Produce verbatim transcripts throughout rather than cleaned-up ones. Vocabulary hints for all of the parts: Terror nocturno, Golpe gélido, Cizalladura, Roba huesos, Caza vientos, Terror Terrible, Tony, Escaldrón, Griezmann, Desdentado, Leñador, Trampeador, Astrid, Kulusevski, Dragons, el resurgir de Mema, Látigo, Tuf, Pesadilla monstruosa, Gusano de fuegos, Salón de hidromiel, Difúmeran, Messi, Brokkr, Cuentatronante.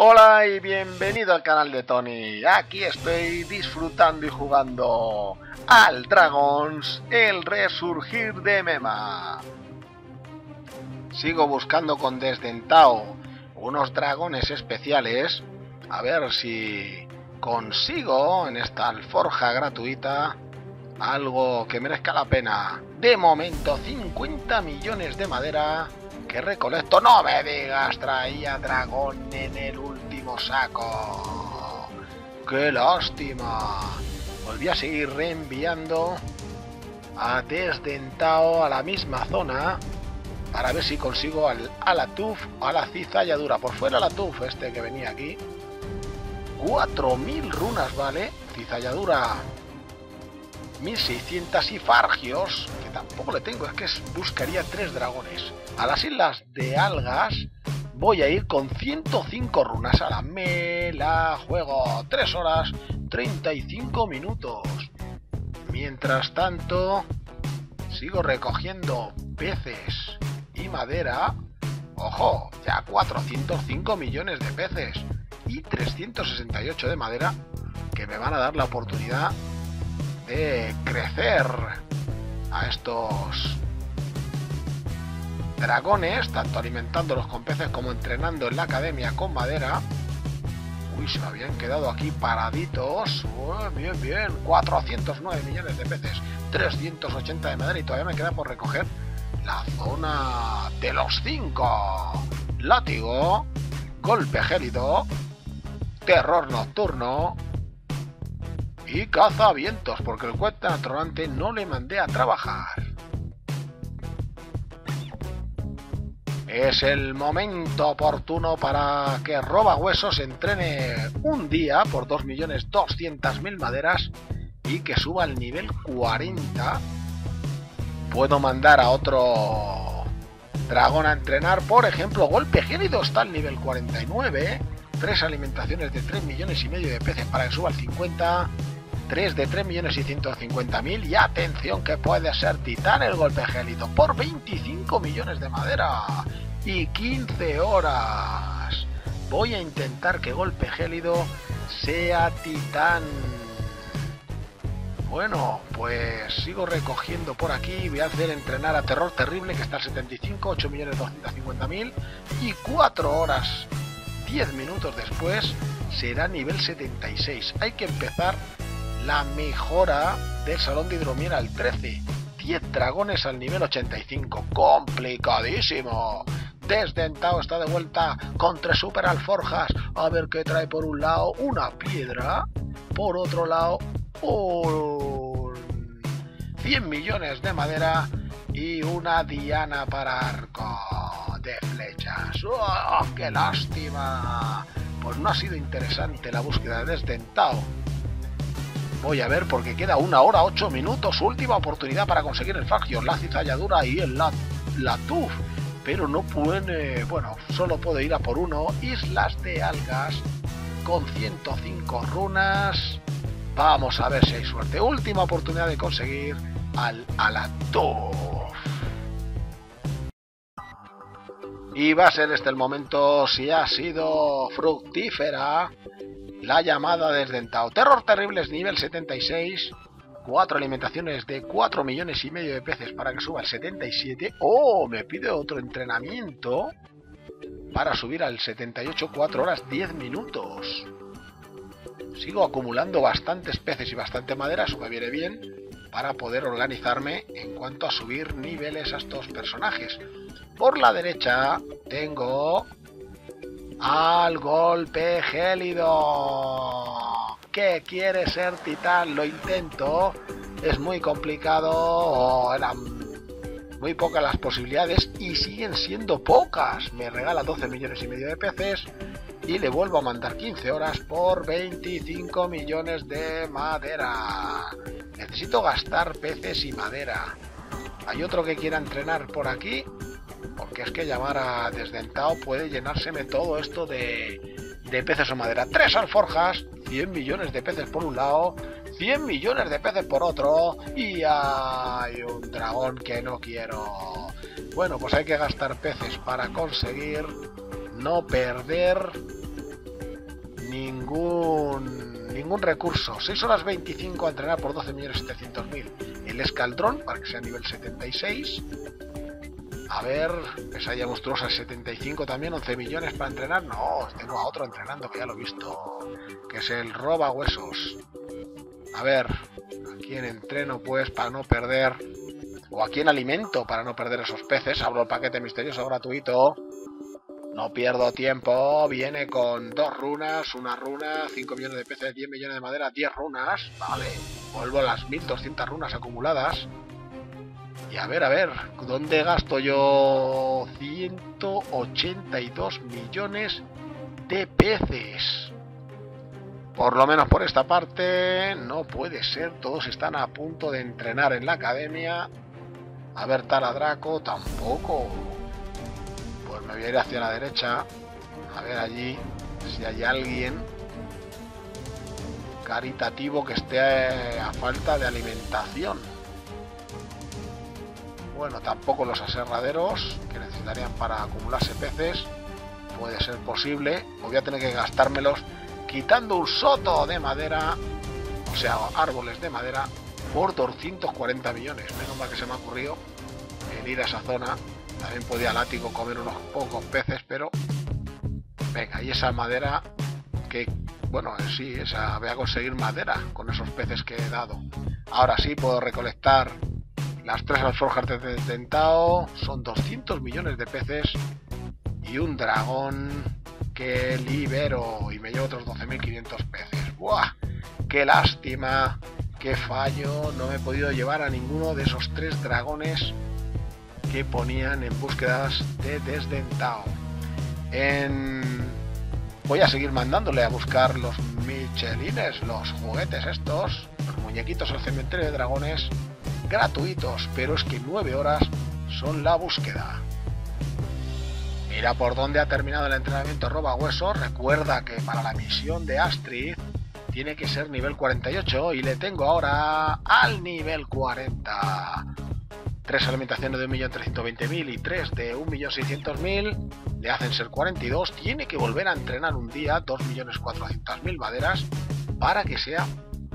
Hola y bienvenido al canal de Tony. Aquí estoy disfrutando y jugando al Dragons, el resurgir de Mema. Sigo buscando con Desdentado unos dragones especiales. A ver si consigo en esta alforja gratuita algo que merezca la pena. De momento cincuenta millones de madera. Que recolecto, no me digas, traía dragón en el último saco. ¡Qué lástima! Volví a seguir reenviando a Desdentado a la misma zona para ver si consigo al, a la Tuf o a la Cizalladura. Por fuera la Tuf, este que venía aquí. cuatro mil runas, ¿vale? Cizalladura. mil seiscientos y Fargios, que tampoco le tengo, es que buscaría tres dragones. A las islas de algas voy a ir con ciento cinco runas a la mela. Juego tres horas treinta y cinco minutos. Mientras tanto, sigo recogiendo peces y madera. Ojo, ya cuatrocientos cinco millones de peces y trescientos sesenta y ocho de madera que me van a dar la oportunidad de crecer a estos dragones, tanto alimentándolos con peces como entrenando en la academia con madera. Uy, se me habían quedado aquí paraditos. Uy, bien, bien, cuatrocientos nueve millones de peces, trescientos ochenta de madera y todavía me queda por recoger la zona de los cinco. Látigo, golpe gélido, terror nocturno y caza vientos, porque el cuentatronante no le mandé a trabajar. Es el momento oportuno para que Roba Huesos entrene un día por dos millones doscientas mil maderas y que suba al nivel cuarenta. Puedo mandar a otro dragón a entrenar, por ejemplo, golpe gélido está al nivel cuarenta y nueve. Tres alimentaciones de tres millones y medio de peces para que suba al cincuenta. tres de tres millones y ciento cincuenta mil. Y atención, que puede ser titán el golpe gélido por veinticinco millones de madera y quince horas. Voy a intentar que golpe gélido sea titán. Bueno, pues sigo recogiendo por aquí. Voy a hacer entrenar a Terror Terrible, que está al setenta y cinco, ocho millones doscientos cincuenta mil. Y cuatro horas diez minutos después será nivel setenta y seis. Hay que empezar la mejora del Salón de hidromiel al trece. diez dragones al nivel ochenta y cinco. ¡Complicadísimo! Desdentado está de vuelta con tres super alforjas. A ver qué trae. Por un lado una piedra. Por otro lado un... cien millones de madera. Y una diana para arco de flechas. ¡Oh, qué lástima! Pues no ha sido interesante la búsqueda de Desdentado. Voy a ver, porque queda una hora ocho minutos, última oportunidad para conseguir el Fargios, la Cizalladura y el la, la Tuf, pero no puede, bueno, solo puedo ir a por uno. Islas de algas con ciento cinco runas. Vamos a ver si hay suerte. Última oportunidad de conseguir al a la Tuf. Y va a ser este el momento, si ha sido fructífera la llamada de Desdentado. Terror Terrible es nivel setenta y seis. cuatro alimentaciones de cuatro millones y medio de peces para que suba al setenta y siete. ¡Oh! Me pide otro entrenamiento para subir al setenta y ocho. cuatro horas diez minutos. Sigo acumulando bastantes peces y bastante madera. Eso me viene bien para poder organizarme en cuanto a subir niveles a estos personajes. Por la derecha tengo al golpe gélido, que quiere ser titán. Lo intento, es muy complicado. Oh, eran muy pocas las posibilidades y siguen siendo pocas. Me regala doce millones y medio de peces y le vuelvo a mandar quince horas por veinticinco millones de madera. Necesito gastar peces y madera. Hay otro que quiera entrenar por aquí, porque es que llamar a Desdentado puede llenárseme todo esto de, de peces o madera. Tres alforjas, cien millones de peces por un lado, cien millones de peces por otro, y hay un dragón que no quiero. Bueno, pues hay que gastar peces para conseguir no perder ningún, ningún recurso. seis horas veinticinco a entrenar por doce millones setecientos mil. El escaldrón, para que sea nivel setenta y seis. A ver, pesadilla monstruosa setenta y cinco también, once millones para entrenar. No, tengo a otro entrenando que ya lo he visto, que es el roba huesos. A ver, ¿a quién entreno pues para no perder? ¿O a quién alimento para no perder esos peces? Abro el paquete misterioso gratuito. No pierdo tiempo. Viene con dos runas, una runa, cinco millones de peces, diez millones de madera, diez runas. Vale, vuelvo a las mil doscientas runas acumuladas. Y a ver, a ver, ¿dónde gasto yo ciento ochenta y dos millones de peces? Por lo menos por esta parte, no puede ser. Todos están a punto de entrenar en la academia. A ver, Taradraco, tampoco. Pues me voy a ir hacia la derecha. A ver allí si hay alguien caritativo que esté a falta de alimentación. Bueno, tampoco los aserraderos, que necesitarían para acumularse peces, puede ser posible. O voy a tener que gastármelos quitando un soto de madera, o sea, árboles de madera, por doscientos cuarenta millones. Menos mal que se me ha ocurrido el ir a esa zona. También podía látigo comer unos pocos peces, pero... Venga, y esa madera que... Bueno, sí, esa voy a conseguir madera con esos peces que he dado. Ahora sí puedo recolectar... Las tres alforjas de Desdentado son doscientos millones de peces y un dragón que libero y me llevo otros doce mil quinientos peces. ¡Buah! ¡Qué lástima! ¡Qué fallo! No me he podido llevar a ninguno de esos tres dragones que ponían en búsquedas de Desdentado. En... Voy a seguir mandándole a buscar los michelines, los juguetes estos, los muñequitos al cementerio de dragones... gratuitos, pero es que nueve horas son la búsqueda. Mira por dónde ha terminado el entrenamiento roba huesos. Recuerda que para la misión de Astrid tiene que ser nivel cuarenta y ocho y le tengo ahora al nivel cuarenta. Tres alimentaciones de un millón trescientos veinte mil y tres de un millón seiscientos mil le hacen ser cuarenta y dos. Tiene que volver a entrenar un día dos millones cuatrocientas mil maderas para que sea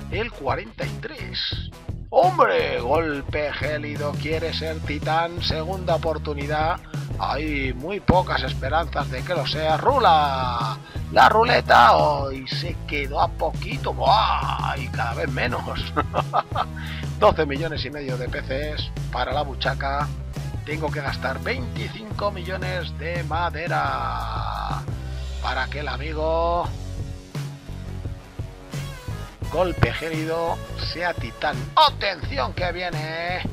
el cuarenta y tres. ¡Hombre! Golpe gélido, quiere ser titán, segunda oportunidad. Hay muy pocas esperanzas de que lo sea. ¡Rula! ¡La ruleta! ¡Hoy se quedó a poquito! ¡Buah! Y cada vez menos. doce millones y medio de peces para la buchaca. Tengo que gastar veinticinco millones de madera. Para que el amigo... Golpe gélido sea titán. ¡Atención que viene!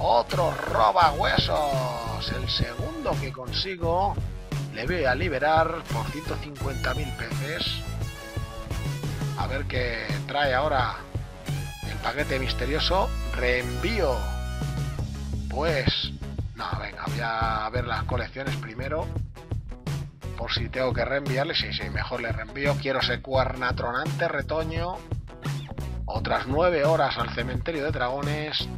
Otro roba huesos. El segundo que consigo le voy a liberar por ciento cincuenta mil peces. A ver qué trae ahora el paquete misterioso. Reenvío. Pues... No, venga, voy a ver las colecciones primero. Por si tengo que reenviarle. Sí, sí, mejor le reenvío. Quiero ese cuentatronante retoño. Otras nueve horas al cementerio de dragones.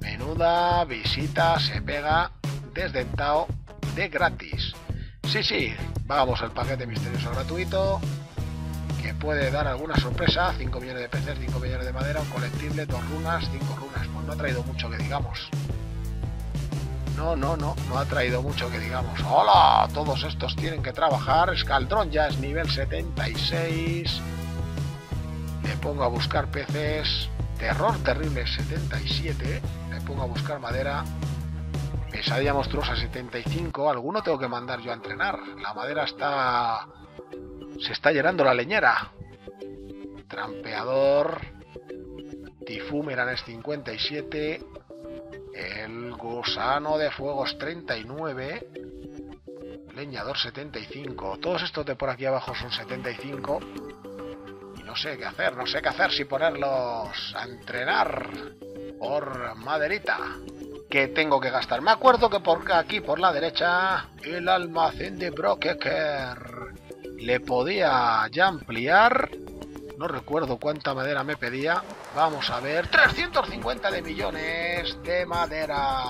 Menuda visita se pega Desdentado de gratis. Sí, sí, vamos al paquete misterioso gratuito. Que puede dar alguna sorpresa. cinco millones de peces, cinco millones de madera, un colectible, dos runas, cinco runas. Pues no ha traído mucho que digamos. No, no, no, no ha traído mucho que digamos. ¡Hola! Todos estos tienen que trabajar. Escaldrón ya es nivel setenta y seis. Me pongo a buscar peces. Terror terrible setenta y siete. Me pongo a buscar madera. Pesadilla monstruosa setenta y cinco. Alguno tengo que mandar yo a entrenar. La madera está... Se está llenando la leñera. Trampeador. Difúmeran es cincuenta y siete. El gusano de fuegos treinta y nueve. Leñador setenta y cinco. Todos estos de por aquí abajo son setenta y cinco. No sé qué hacer, no sé qué hacer si ponerlos a entrenar por maderita. ¿Qué tengo que gastar? Me acuerdo que por aquí, por la derecha, el almacén de Brokkr le podía ya ampliar. No recuerdo cuánta madera me pedía. Vamos a ver, trescientos cincuenta de millones de madera.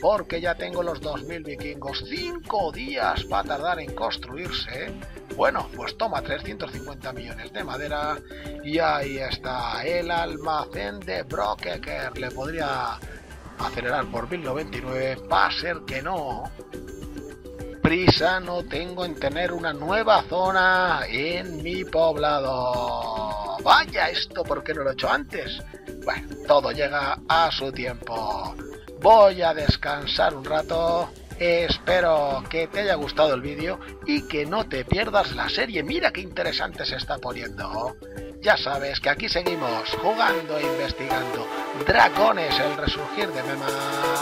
Porque ya tengo los dos mil vikingos. cinco días va a tardar en construirse. Bueno, pues toma trescientos cincuenta millones de madera y ahí está el almacén de Brokkr. Le podría acelerar por mil noventa y nueve, va a ser que no. Prisa no tengo en tener una nueva zona en mi poblado. Vaya, esto, ¿por qué no lo he hecho antes? Bueno, todo llega a su tiempo. Voy a descansar un rato. Espero que te haya gustado el vídeo y que no te pierdas la serie. Mira qué interesante se está poniendo. Ya sabes que aquí seguimos jugando e investigando Dragones, el resurgir de Mema.